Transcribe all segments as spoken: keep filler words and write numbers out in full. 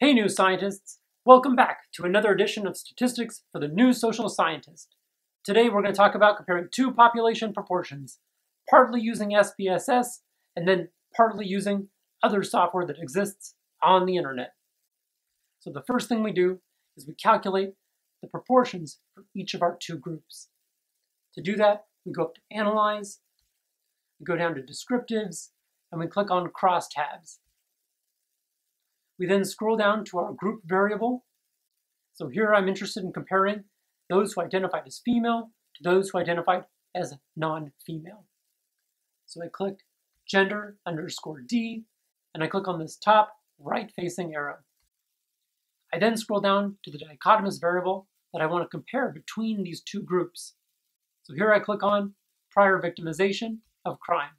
Hey new scientists, welcome back to another edition of Statistics for the New Social Scientist. Today we're going to talk about comparing two population proportions, partly using S P S S and then partly using other software that exists on the internet. So the first thing we do is we calculate the proportions for each of our two groups. To do that, we go up to Analyze, we go down to Descriptives, and we click on Crosstabs. We then scroll down to our group variable. So here I'm interested in comparing those who identified as female to those who identified as non-female. So I click gender underscore D, and I click on this top right-facing arrow. I then scroll down to the dichotomous variable that I want to compare between these two groups. So here I click on prior victimization of crime.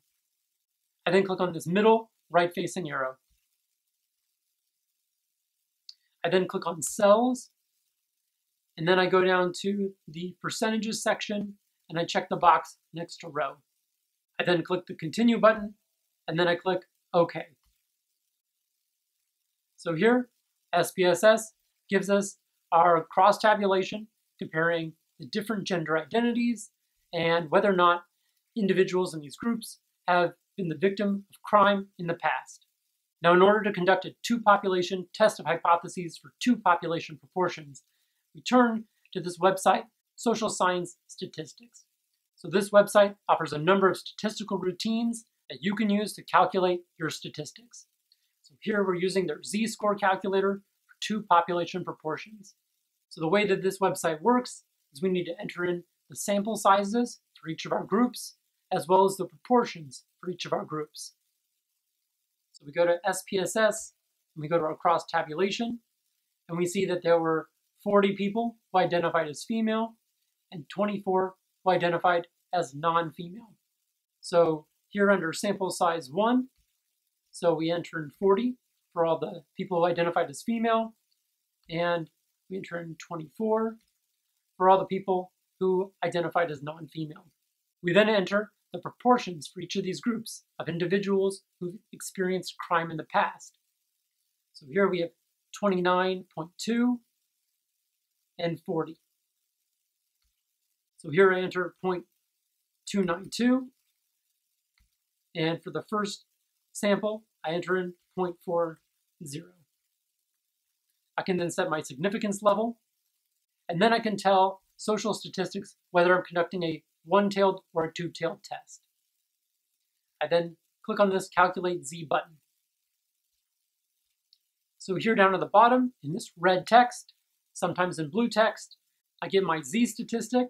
I then click on this middle right-facing arrow. I then click on cells, and then I go down to the percentages section, and I check the box next to row. I then click the continue button, and then I click OK. So here, S P S S gives us our cross-tabulation comparing the different gender identities and whether or not individuals in these groups have been the victim of crime in the past. Now, in order to conduct a two-population test of hypotheses for two population proportions, we turn to this website, Social Science Statistics. So this website offers a number of statistical routines that you can use to calculate your statistics. So here we're using their Z-score calculator for two population proportions. So the way that this website works is we need to enter in the sample sizes for each of our groups, as well as the proportions for each of our groups. So we go to S P S S, and we go to our cross-tabulation, and we see that there were forty people who identified as female, and twenty-four who identified as non-female. So here under sample size one, so we enter in forty for all the people who identified as female, and we enter in twenty-four for all the people who identified as non-female. We then enter the proportions for each of these groups of individuals who've experienced crime in the past. So here we have twenty-nine point two and forty. So here I enter zero point two nine two, and for the first sample, I enter in zero point four zero. I can then set my significance level, and then I can tell social statistics whether I'm conducting a one-tailed or a two-tailed test. I then click on this Calculate Z button. So here down at the bottom, in this red text, sometimes in blue text, I get my Z statistic,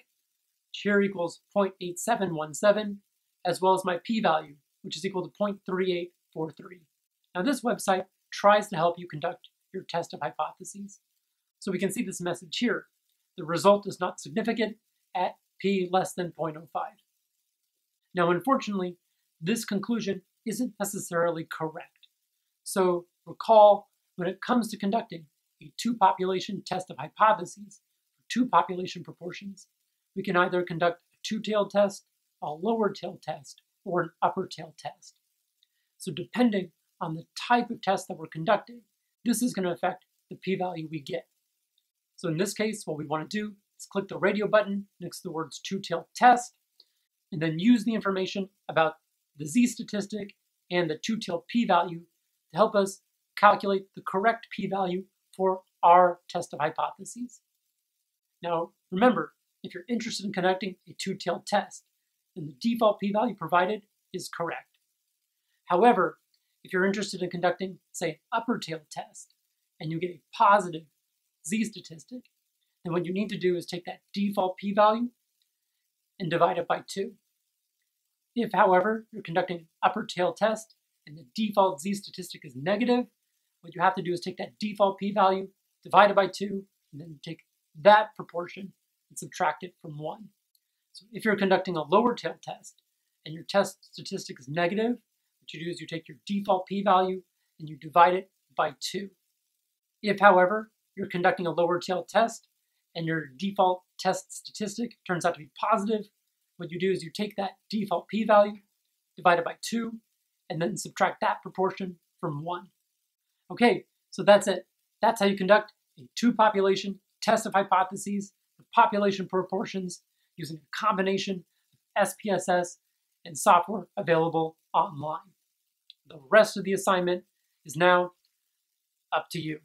which here equals zero point eight seven one seven, as well as my p-value, which is equal to zero point three eight four three. Now this website tries to help you conduct your test of hypotheses. So we can see this message here. The result is not significant at p less than zero point zero five. Now, unfortunately, this conclusion isn't necessarily correct. So recall, when it comes to conducting a two-population test of hypotheses, two population proportions, we can either conduct a two-tailed test, a lower-tailed test, or an upper-tailed test. So depending on the type of test that we're conducting, this is going to affect the p-value we get. So in this case, what we want to do, click the radio button next to the words two-tailed test, and then use the information about the Z statistic and the two-tailed p-value to help us calculate the correct p-value for our test of hypotheses. Now, remember, if you're interested in conducting a two-tailed test, then the default p-value provided is correct. However, if you're interested in conducting, say, an upper-tailed test, and you get a positive Z statistic, then what you need to do is take that default p-value and divide it by two. If, however, you're conducting an upper tail test and the default Z statistic is negative, what you have to do is take that default p-value, divide it by two, and then take that proportion and subtract it from one. So if you're conducting a lower tail test and your test statistic is negative, what you do is you take your default p-value and you divide it by two. If, however, you're conducting a lower tail test and your default test statistic turns out to be positive, what you do is you take that default p-value, divide it by two, and then subtract that proportion from one. Okay, so that's it. That's how you conduct a two-population test of hypotheses with population proportions using a combination of S P S S and software available online. The rest of the assignment is now up to you.